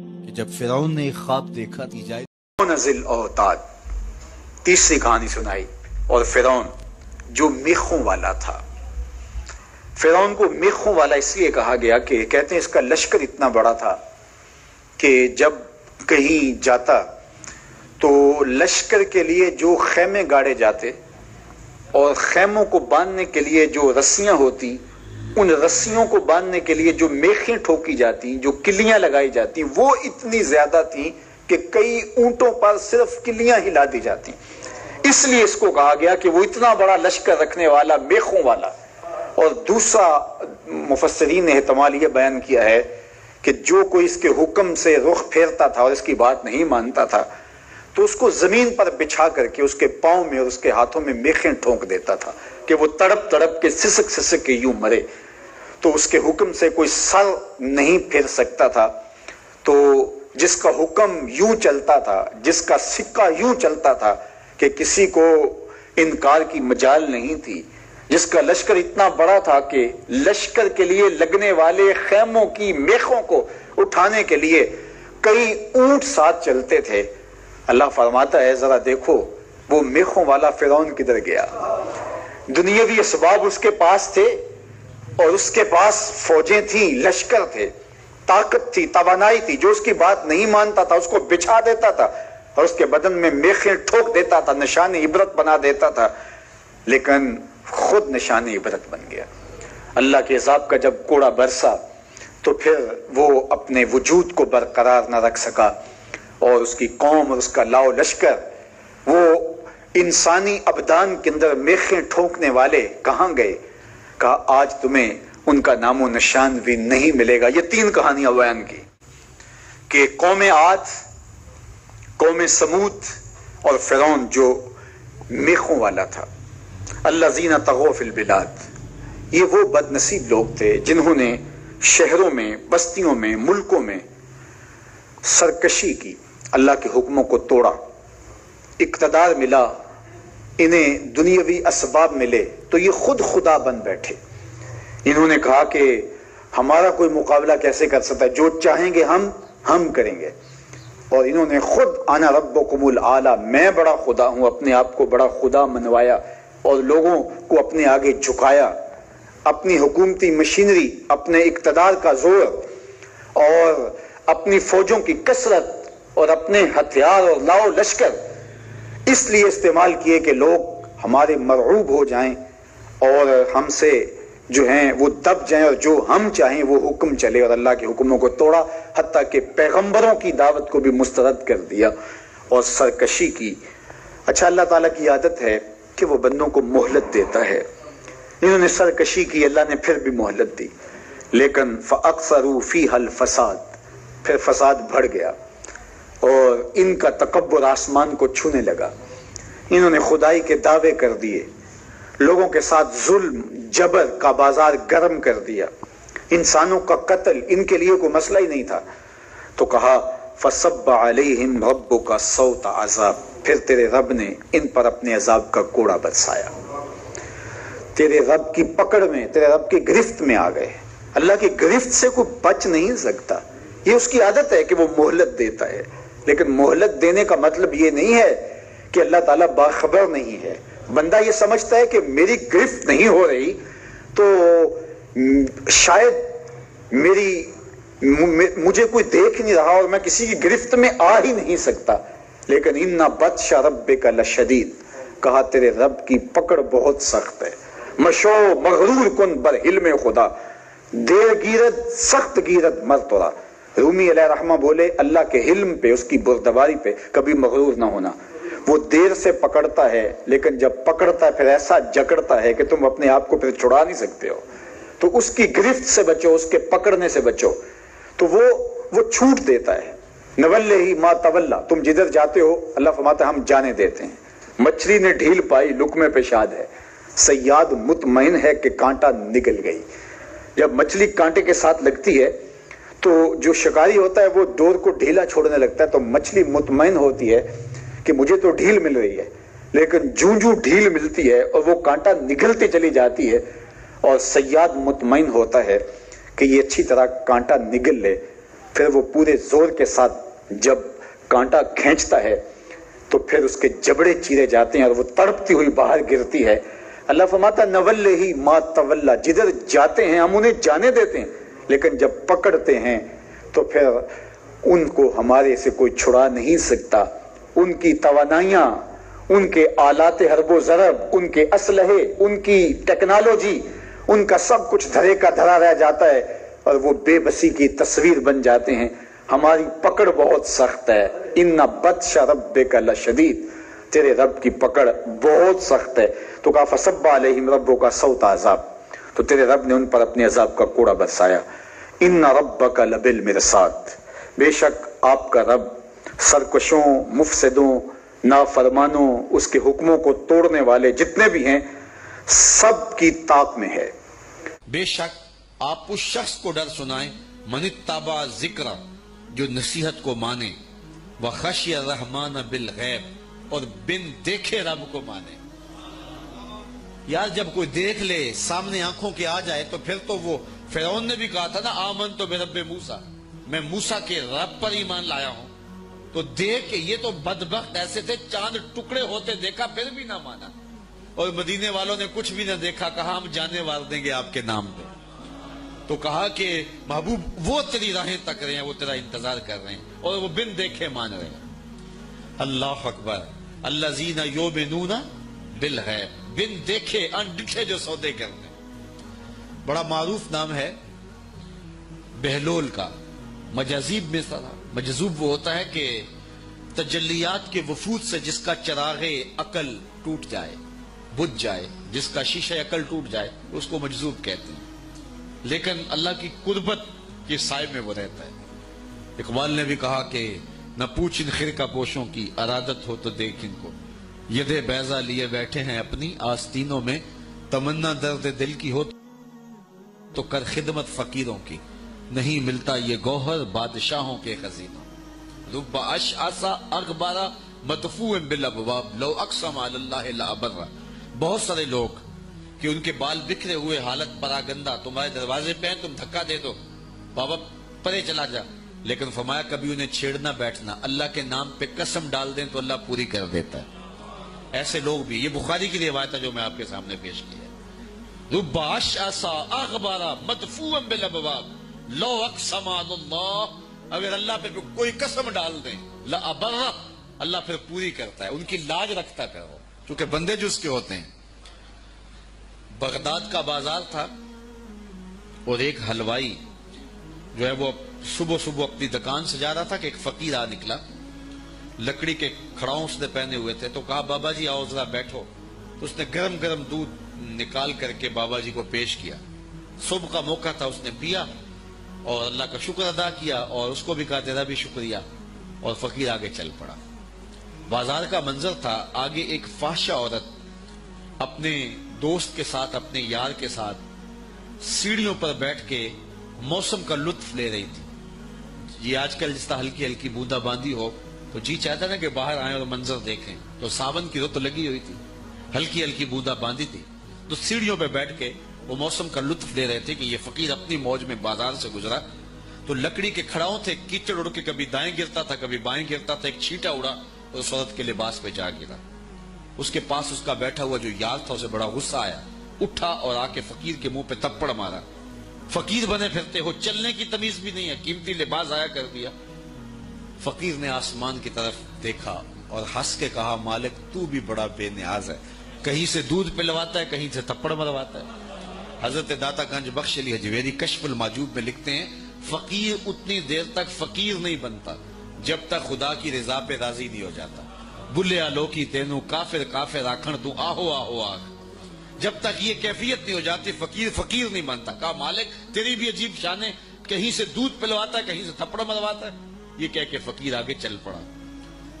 कि जब फिरौन ने एक ख्वाब देखा कि जाए नज़िल औताद, तीसरी कहानी सुनाई। और फिरौन जो मेखों वाला था, फिरौन को मेखों वाला इसलिए कहा गया कि कहते हैं इसका लश्कर इतना बड़ा था कि जब कहीं जाता तो लश्कर के लिए जो खेमे गाड़े जाते और खेमों को बांधने के लिए जो रस्सियां होती, उन रस्सियों को बांधने के लिए जो मेखें ठोकी जाती, जो किलियां लगाई जाती, वो इतनी ज्यादा थी कि कई ऊंटों पर सिर्फ किलियां हिला दी जाती। इसलिए इसको कहा गया कि वो इतना बड़ा लश्कर रखने वाला, मेखों वाला। और दूसरा मुफस्सरीन ने एहतमाल ये बयान किया है कि जो कोई इसके हुक्म से रुख फेरता था और इसकी बात नहीं मानता था तो उसको जमीन पर बिछा करके उसके पाँव में और उसके हाथों में मेखें ठोंक देता था कि वो तड़प तड़प के सिसक सिसक के यूं मरे। तो उसके हुक्म से कोई सर नहीं फेर सकता था, तो जिसका हुक्म यूं चलता था, जिसका सिक्का यूं चलता था कि किसी को इनकार की मजाल नहीं थी, जिसका लश्कर इतना बड़ा था कि लश्कर के लिए लगने वाले खैमों की मेखों को उठाने के लिए कई ऊंट साथ चलते थे। अल्लाह फरमाता है जरा देखो वो मेखों वाला फिरौन किधर गया। दुनियावी असबाब उसके पास थे और उसके पास फौजें थी, लश्कर थे, ताकत थी, तवानाई थी। जो उसकी बात नहीं मानता था उसको बिछा देता था और उसके बदन में मेखें ठोक देता था, निशान इबरत बना देता था, लेकिन खुद निशान इबरत बन गया। अल्लाह के अज़ाब का जब कोड़ा बरसा तो फिर वो अपने वजूद को बरकरार न रख सका और उसकी कौम और उसका लाओ लश्कर वो इंसानी अबदान के अंदर मेखें ठोंकने वाले कहाँ गए। कहा आज तुम्हें उनका नामो निशान भी नहीं मिलेगा। ये तीन कहानियां बयान की कि कौम आद, कौम समूद और फिरौन जो मेखों वाला था। अल्लाजीना तगो फिल बिलाद, ये वो बदनसीब लोग थे जिन्होंने शहरों में, बस्तियों में, मुल्कों में सरकशी की, अल्लाह के हुक्मों को तोड़ा, इक्तदार मिला, इन्हें दुनियावी असबाब मिले तो ये खुद खुदा बन बैठे। इन्होंने कहा कि हमारा कोई मुकाबला कैसे कर सकता है, जो चाहेंगे हम करेंगे। और इन्होंने खुद आना रब्बुकुमुल आला, मैं बड़ा खुदा हूँ, अपने आप को बड़ा खुदा मनवाया और लोगों को अपने आगे झुकाया, अपनी हुकूमती मशीनरी, अपने इक्तदार का जोर और अपनी फौजों की कसरत और अपने हथियार और लाओ लश्कर इसलिए इस्तेमाल किए कि लोग हमारे मरऊब हो जाएं और हमसे जो हैं वो दब जाएं और जो हम चाहें वो हुक्म चले। और अल्लाह के हुक्मों को तोड़ा, हत्ता कि पैगंबरों की दावत को भी मुस्तरद कर दिया और सरकशी की। अच्छा, अल्लाह ताला की आदत है कि वो बंदों को मोहलत देता है। इन्होंने सरकशी की, अल्लाह ने फिर भी मोहलत दी, लेकिन फ़अक्सरू फ़ीहल फ़साद, फिर फसाद बढ़ गया और इनका तकब्बुर आसमान को छूने लगा। इन्होंने खुदाई के दावे कर दिए, लोगों के साथ जुल्म जबर का बाजार गर्म कर दिया, इंसानों का कत्ल इनके लिए कोई मसला ही नहीं था। तो कहा फसब्ब अलैहिम रब्बुका सौत अज़ाब, फिर तेरे रब ने इन पर अपने अजाब का कोड़ा बरसाया। तेरे रब की पकड़ में, तेरे रब की गिरफ्त में आ गए। अल्लाह की गिरफ्त से कोई बच नहीं सकता। ये उसकी आदत है कि वो मोहलत देता है, लेकिन मोहलत देने का मतलब ये नहीं है कि अल्लाह ताला बाखबर नहीं है। बंदा ये समझता है कि मेरी गिरफ्त नहीं हो रही तो शायद मुझे कोई देख नहीं रहा और मैं किसी की गिरफ्त में आ ही नहीं सकता। लेकिन इन्ना बत्शा रब्बिका लशदीद, कहा तेरे रब की पकड़ बहुत सख्त है। मशो मगरूर कुन बर हिल्मे खुदा, देर गीरत सख्त गीरत मर तोड़ा। रूमी अलैहिर्रहमा बोले अल्लाह के हिल्म पे, उसकी बुरदबारी पे कभी मगरूर ना होना। वो देर से पकड़ता है, लेकिन जब पकड़ता है फिर ऐसा जकड़ता है कि तुम अपने आप को फिर छुड़ा नहीं सकते हो। तो उसकी गिरफ्त से बचो, उसके पकड़ने से बचो, तो वो छूट देता है। नवल्ले ही मा तवल्ला, तुम जिधर जाते हो अल्लाह फरमाता है हम जाने देते हैं। मछली ने ढील पाई, लुकमे पेशाद है, सयाद मुतमईन है कि कांटा निकल गई। जब मछली कांटे के साथ लगती है तो जो शिकारी होता है वो डोर को ढीला छोड़ने लगता है, तो मछली मुतमईन होती है कि मुझे तो ढील मिल रही है। लेकिन जूं ढील मिलती है और वो कांटा निगलती चली जाती है और सयाद मुतमईन होता है कि ये अच्छी तरह कांटा निगल ले, फिर वो पूरे जोर के साथ जब कांटा खींचता है तो फिर उसके जबड़े चीरे जाते हैं और वो तड़पती हुई बाहर गिरती है। अल्लाह फरमाता नवल्ले ही मा तवल्ला, जिधर जाते हैं हम उन्हें जाने देते हैं लेकिन जब पकड़ते हैं तो फिर उनको हमारे से कोई छुड़ा नहीं सकता। उनकी तवानाइयाँ, उनके आलात हरबो ज़रब, उनके असलहे, उनकी टेक्नोलॉजी, उनका सब कुछ धरे का धरा रह जाता है और वो बेबसी की तस्वीर बन जाते हैं। हमारी पकड़ बहुत सख्त है। इन्ना बदशा रब्बिका लशदीद, तेरे रब की पकड़ बहुत सख्त है। तो कहा फसब्बा अलैहिम रब्बुका सौत अज़ाब, तो तेरे रब ने उन पर अपने अजाब का कोड़ा बरसाया। इन्ना रब्बका लबिल मिरसाद, बेशक आपका रब सरकशों, मुफसदों, नाफरमानों, उसके हुक्मों को तोड़ने वाले जितने भी हैं सब की ताक में है। बेशक आप उस शख्स को डर सुनाएं मनित्ताबा जिक्रा, जो नसीहत को माने, व खशिया रहमान बिल गैब, और बिन देखे रब को माने। यार जब कोई देख ले, सामने आंखों के आ जाए तो फिर तो वो, फिरौन ने भी कहा था ना, आमन तो बिरब्बे मूसा, मैं मूसा के रब पर ईमान लाया हूं। तो देख के ये तो बदबख्त ऐसे थे, चांद टुकड़े होते देखा फिर भी ना माना। और मदीने वालों ने कुछ भी ना देखा, कहा हम जाने वार देंगे आपके नाम पे। तो कहा कि महबूब वो तेरी राहें तक रहे हैं, वो तेरा इंतजार कर रहे हैं और वो बिन देखे मान रहे हैं। अल्लाह अकबर। अल्लज़ीना युमिनूना बिल गैब, बिन देखे अनदिखे जो सौदे करते हैं। बड़ा मारूफ नाम है बहलोल का। मजाजीब में सारा मजजूब वो होता है कि तजल्लियात के वफूद से जिसका चरागे अकल टूट जाए, बुझ जाए, जिसका शीशे अकल टूट जाए, उसको मजजूब कहते हैं। लेकिन अल्लाह की कुर्बत के साय में वो रहता है। इकबाल ने भी कहा कि न पूछ इन खिरका पोशों की, अरादत हो तो देख इनको, यदे बैजा लिए बैठे हैं अपनी आस्तीनों में, तमन्ना दर्द दिल की हो तो कर खिदमत फकीरों की, नहीं मिलता ये गौहर बादशाहों के खजीनों। रुब्बा अश आसा अखबारा मतफू बिल अबवाब लो अक़सम अल्लाह ला अबर्रा। बहुत सारे लोग कि उनके बाल बिखरे हुए हालत पर आगंदा, तुम्हारे दरवाजे पे हैं, तुम धक्का दे दो, बाबा परे चला जा, लेकिन फरमाया कभी उन्हें छेड़ना बैठना, अल्लाह के नाम पे कसम डाल दें तो अल्लाह पूरी कर देता है। ऐसे लोग भी, ये बुखारी की रिवायत है जो मैं आपके सामने पेश किया है। रुबाश आसा अखबारा मतफूअम बिल अबवाब लो अक़सम अल्लाह, अगर अल्लाह पे कोई कसम डाल दें ला अबर्रा, अल्लाह फिर पूरी करता है, उनकी लाज रखता है वो, क्योंकि बंदे जो उसके होते हैं। बगदाद का बाजार था और एक हलवाई जो है वो सुबह सुबह अपनी दुकान से जा रहा था कि एक फकीर आ निकला, लकड़ी के खड़ाऊं उसने पहने हुए थे। तो कहा बाबा जी आओ जरा बैठो, तो उसने गरम गरम दूध निकाल करके बाबा जी को पेश किया। सुबह का मौका था, उसने पिया और अल्लाह का शुक्र अदा किया और उसको भी कहा तेरा भी शुक्रिया, और फकीर आगे चल पड़ा। बाजार का मंजर था, आगे एक फाशा औरत अपने दोस्त के साथ, अपने यार के साथ सीढ़ियों पर बैठ के मौसम का लुत्फ ले रही थी। ये आजकल जिस तरह हल्की हल्की बूंदाबांदी हो तो जी चाहता ना कि बाहर आए और मंजर देखें, तो सावन की रुत लगी हुई थी, हल्की हल्की बूंदाबांदी थी, तो सीढ़ियों पर बैठ के वो मौसम का लुत्फ ले रहे थे कि ये फकीर अपनी मौज में बाजार से गुजरा। तो लकड़ी के खड़ाओं थे, कीचड़ उड़ के कभी दाएं गिरता था कभी बाएं गिरता था, एक छींटा उड़ा और उस औरत के लिबास पे जा गिरा। उसके पास उसका बैठा हुआ जो यार था उसे बड़ा गुस्सा आया, उठा और आके फकीर के मुंह पे थप्पड़ मारा। फकीर बने फिरते हो, चलने की तमीज भी नहीं है, कीमती लिबास आया कर दिया। फकीर ने आसमान की तरफ देखा और हंस के कहा मालिक तू भी बड़ा बेनियाज है, कहीं से दूध पिलवाता है कहीं से थप्पड़ मरवाता है। हजरत दाता गंज बख्श अली हजवेरी कश्फुल माजूब में लिखते हैं, फकीर उतनी देर तक फकीर नहीं बनता जब तक खुदा की रजा पे राजी नहीं हो जाता। बुल्ले आलोकी तेनू काफिर काफिर आखण तू आहो आहो आख, जब तक ये कैफियत नहीं हो जाती फकीर फकीर नहीं बनता। कहा मालिक तेरी भी अजीब शान है, कहीं से दूध पिलवाता है कहीं से थप्पड़ मरवाता है। ये कह के फकीर आगे चल पड़ा।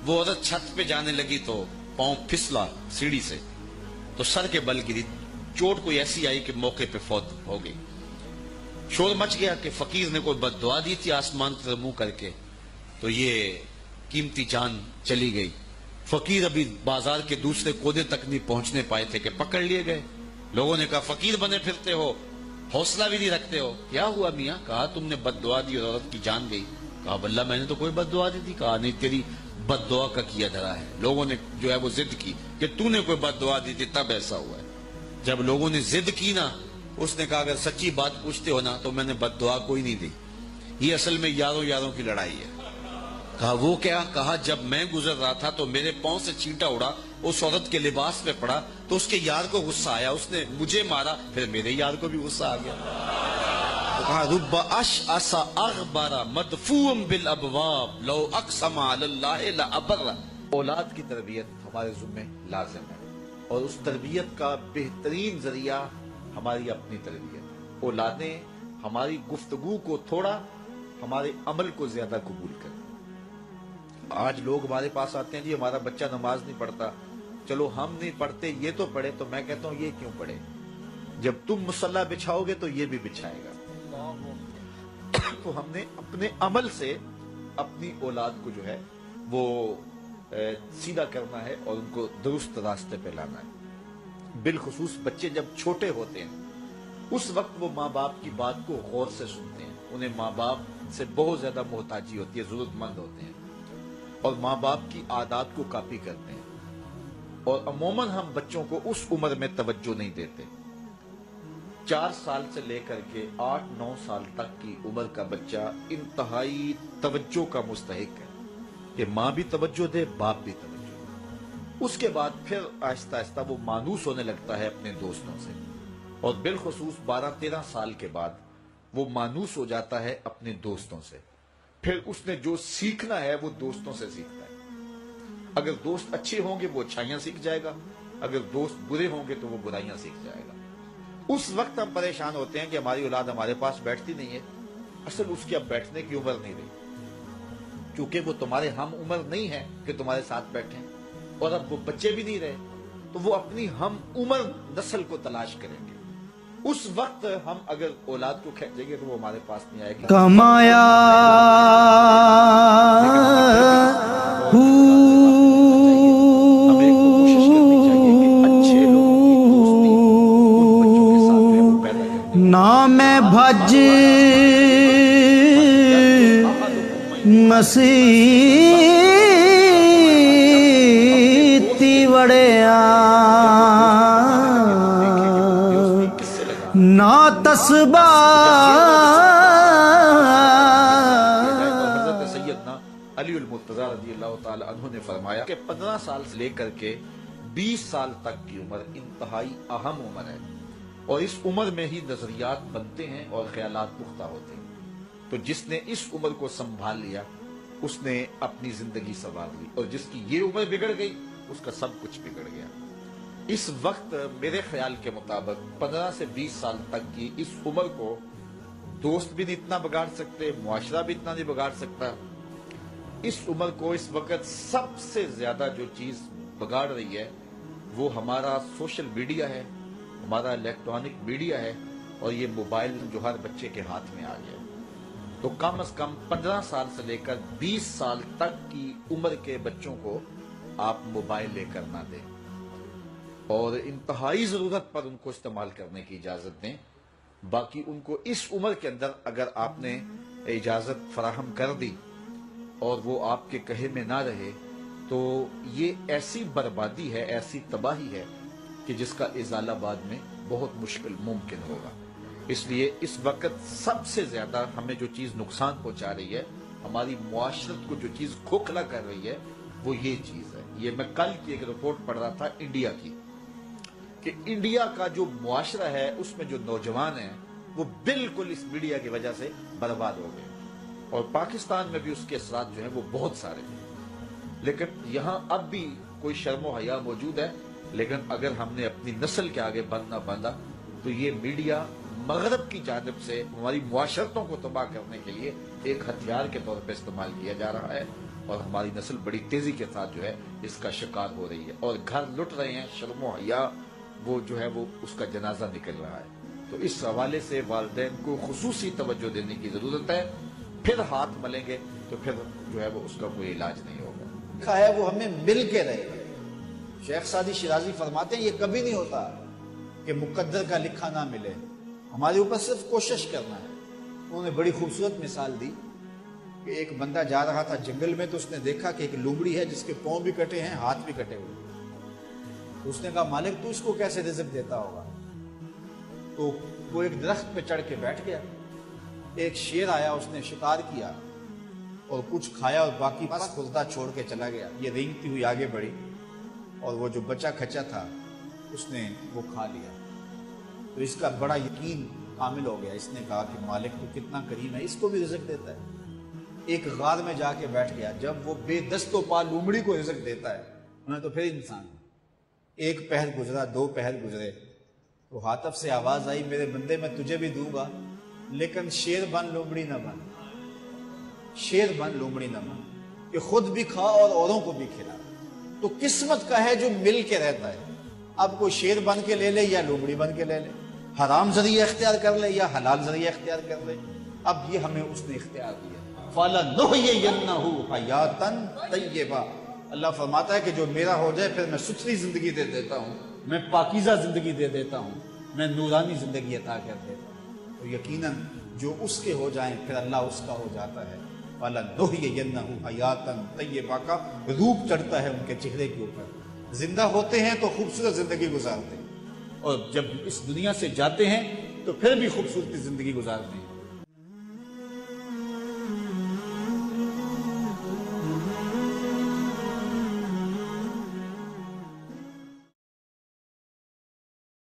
वो औरत छत पे जाने लगी तो पाँव फिसला सीढ़ी से, तो सर के बल गिरी, चोट कोई ऐसी आई कि मौके पे फौत हो गई। शोर मच गया कि फकीर ने कोई बददुआ दी थी आसमान की तरफ मुंह करके, तो ये कीमती जान चली गई। फकीर अभी बाजार के दूसरे कोने तक नहीं पहुंचने पाए थे कि पकड़ लिए गए। लोगों ने कहा फकीर बने फिरते हो, हौसला भी नहीं रखते हो, क्या हुआ मियाँ? कहा तुमने बददुआ दी और औरत की जान गई। कहा बल्ला मैंने तो कोई बददुआ दी थी। कहा नहीं, तेरी बददुआ का किया धरा है। लोगों ने जो है वो जिद की कि तूने कोई बददुआ दी थी तब ऐसा हुआ है। जब लोगों ने जिद की ना, उसने कहा अगर सच्ची बात पूछते हो ना तो मैंने बददुआ कोई नहीं दी, ये असल में यारों यारों की लड़ाई है। कहा वो क्या? कहा जब मैं गुजर रहा था तो मेरे पांव से छींटा उड़ा, उस औरत के लिबास पे पड़ा तो उसके यार को गुस्सा आया, उसने मुझे मारा, फिर मेरे यार को भी गुस्सा आ गया। तो कहा रुब्बा अश असा अखबारा मदफूम बिल अबवाब लो अक्सम अल्लाह ला अबरा। औलाद की तरबियत हमारे जुम्मे लाजिम है और उस तरबियत का बेहतरीन जरिया हमारी अपनी तरबियत। औलादें हमारी गुफ्तगू को थोड़ा, हमारे अमल को ज्यादा कबूल करें। आज लोग हमारे पास आते हैं, जी हमारा बच्चा नमाज नहीं पढ़ता, चलो हम नहीं पढ़ते ये तो पढ़े। तो मैं कहता हूँ ये क्यों पढ़े, जब तुम मुसल्ला बिछाओगे तो ये भी बिछाएगा। तो हमने अपने अमल से अपनी औलाद को जो है वो सीधा करना है और उनको दुरुस्त रास्ते पे लाना है। बिलखुसूस बच्चे जब छोटे होते हैं उस वक्त वो माँ बाप की बात को गौर से सुनते हैं, उन्हें माँ बाप से बहुत ज्यादा मोहताजी होती है, जरूरतमंद होते हैं और माँ बाप की आदत को कॉपी करते हैं। और अमूमन हम बच्चों को उस उम्र में तवज्जो नहीं देते। 4 साल से लेकर के 8-9 साल तक की उम्र का बच्चा इंतहाई तवज्जो का मुस्तहिक है कि माँ भी तवज्जो दे, बाप भी तवज्जो दे। उसके बाद फिर आहिस्ता आहिस्ता वो मानूस होने लगता है अपने दोस्तों से और बिलखसूस 12-13 साल के बाद वो मानूस हो जाता है अपने दोस्तों से। फिर उसने जो सीखना है वो दोस्तों से सीखता है। अगर दोस्त अच्छे होंगे वो अच्छाइयां सीख जाएगा, अगर दोस्त बुरे होंगे तो वो बुराइयां सीख जाएगा। उस वक्त हम परेशान होते हैं कि हमारी औलाद हमारे पास बैठती नहीं है। असल उसकी अब बैठने की उम्र नहीं रही, क्योंकि वो तुम्हारे हम उम्र नहीं है कि तुम्हारे साथ बैठे और अब वो बच्चे भी नहीं रहे, तो वो अपनी हम उम्र नस्ल को तलाश करेंगे। उस वक्त हम अगर औलाद को खेचेंगे तो वो हमारे पास नहीं आएगी। कमाया हमें कोशिश करनी चाहिए कि अच्छे लोगों की दोस्ती उन बच्चों के साथ में वो पैदा करें। नाम भज नसीती वड़िया ना तस्बा सैयदना अली उल मुर्तज़ा रज़ियल्लाहु ताला अन्हु ने फरमाया कि 15 साल से लेकर के 20 साल तक की उम्र इंतहाई अहम उम्र है और इस उम्र में ही नजरियात बनते हैं और ख्यालात पुख्ता होते हैं। तो जिसने इस उम्र को संभाल लिया उसने अपनी जिंदगी संवार ली और जिसकी ये उम्र बिगड़ गई उसका सब कुछ बिगड़ गया। इस वक्त मेरे ख्याल के मुताबिक 15 से 20 साल तक की इस उम्र को दोस्त भी नहीं इतना बिगाड़ सकते, मुआशरा भी इतना नहीं बिगाड़ सकता। इस उम्र को इस वक्त सबसे ज्यादा जो चीज बिगाड़ रही है वो हमारा सोशल मीडिया है, हमारा इलेक्ट्रॉनिक मीडिया है और ये मोबाइल जो हर बच्चे के हाथ में आ गया। तो कम से कम 15 साल से लेकर 20 साल तक की उम्र के बच्चों को आप मोबाइल लेकर ना दें और इंतहाई ज़रूरत पर उनको इस्तेमाल करने की इजाज़त दें। बाकी उनको इस उम्र के अंदर अगर आपने इजाज़त फराहम कर दी और वो आपके कहे में ना रहे तो ये ऐसी बर्बादी है, ऐसी तबाही है कि जिसका इजाला बाद में बहुत मुश्किल मुमकिन होगा। इसलिए इस वक्त सबसे ज़्यादा हमें जो चीज़ नुकसान पहुँचा रही है, हमारी मुआशरत को जो चीज़ खोखला कर रही है वो ये चीज़ है। ये मैं कल की एक रिपोर्ट पढ़ रहा था इंडिया की कि इंडिया का जो मुआशरा है उसमें जो नौजवान हैं वो बिल्कुल इस मीडिया की वजह से बर्बाद हो गए और पाकिस्तान में भी उसके असरात जो हैं वो बहुत सारे हैं। लेकिन यहाँ अब भी कोई शर्म व हया मौजूद है, लेकिन अगर हमने अपनी नस्ल के आगे बंद ना बांधा तो ये मीडिया मगरब की जानिब से हमारी मुआशरतों को तबाह करने के लिए एक हथियार के तौर पर इस्तेमाल किया जा रहा है और हमारी नस्ल बड़ी तेजी के साथ जो है इसका शिकार हो रही है और घर लुट रहे हैं। शर्म व हया वो जो है वो उसका जनाजा निकल रहा है। तो इस हवाले से वालिदैन को खुसूसी तवज्जो देने की जरूरत है। फिर हाथ मलेंगे तो फिर जो है वो उसका कोई इलाज नहीं होगा। है वो हमें मिल के रहेगा। शेख सादी शिराजी फरमाते हैं ये कभी नहीं होता कि मुकद्दर का लिखा ना मिले, हमारे ऊपर सिर्फ कोशिश करना है। उन्होंने बड़ी खूबसूरत मिसाल दी कि एक बंदा जा रहा था जंगल में तो उसने देखा कि एक लोमड़ी है जिसके पाँव भी कटे हैं, हाथ भी कटे हुए। तो उसने कहा, मालिक तू इसको कैसे रिज़्क देता होगा? तो वो एक दरख्त पे चढ़ के बैठ गया। एक शेर आया, उसने शिकार किया और कुछ खाया और बाकी बस खुलता छोड़ के चला गया। ये रेंगती हुई आगे बढ़ी और वो जो बचा खचा था उसने वो खा लिया। तो इसका बड़ा यकीन कामिल हो गया। इसने कहा कि मालिक तो कितना करीम है, इसको भी रिज़्क देता है। एक गार में जाके बैठ गया। जब वो बेदस्तों पा लोमड़ी को रिज़्क देता है, उन्हें तो फिर इंसान। एक पहर गुजरा, दो पहर गुजरे, तो हातफ से आवाज़ आई, मेरे बंदे मैं तुझे भी दूंगा, लेकिन शेर बन लोमड़ी न बन, शेर बन लोमड़ी न बन, कि खुद भी खा और औरों को भी खिला। तो किस्मत का है जो मिल के रहता है। अब कोई शेर बन के ले ले या लोमड़ी बन के ले ले, हराम जरिया इख्तियार कर ले या हलाल जरिया इख्तियार कर ले, अब ये हमें उसने इख्तियार दिया। फलनुहयिन्नहु हयातन तय्यबा। अल्लाह फरमाता है कि जो मेरा हो जाए फिर मैं सुथरी जिंदगी दे देता हूँ, मैं पाकीज़ा ज़िंदगी दे देता हूँ, मैं नूरानी ज़िंदगी अता कर देता हूँ। तो यकीनन जो उसके हो जाएं फिर अल्लाह उसका हो जाता है। वाला नुहयिन्नहु हयातन तय्यबा का रूप चढ़ता है उनके चेहरे के ऊपर। जिंदा होते हैं तो खूबसूरत ज़िंदगी गुजारते हैं, और जब इस दुनिया से जाते हैं तो फिर भी खूबसूरती ज़िंदगी गुजारते हैं।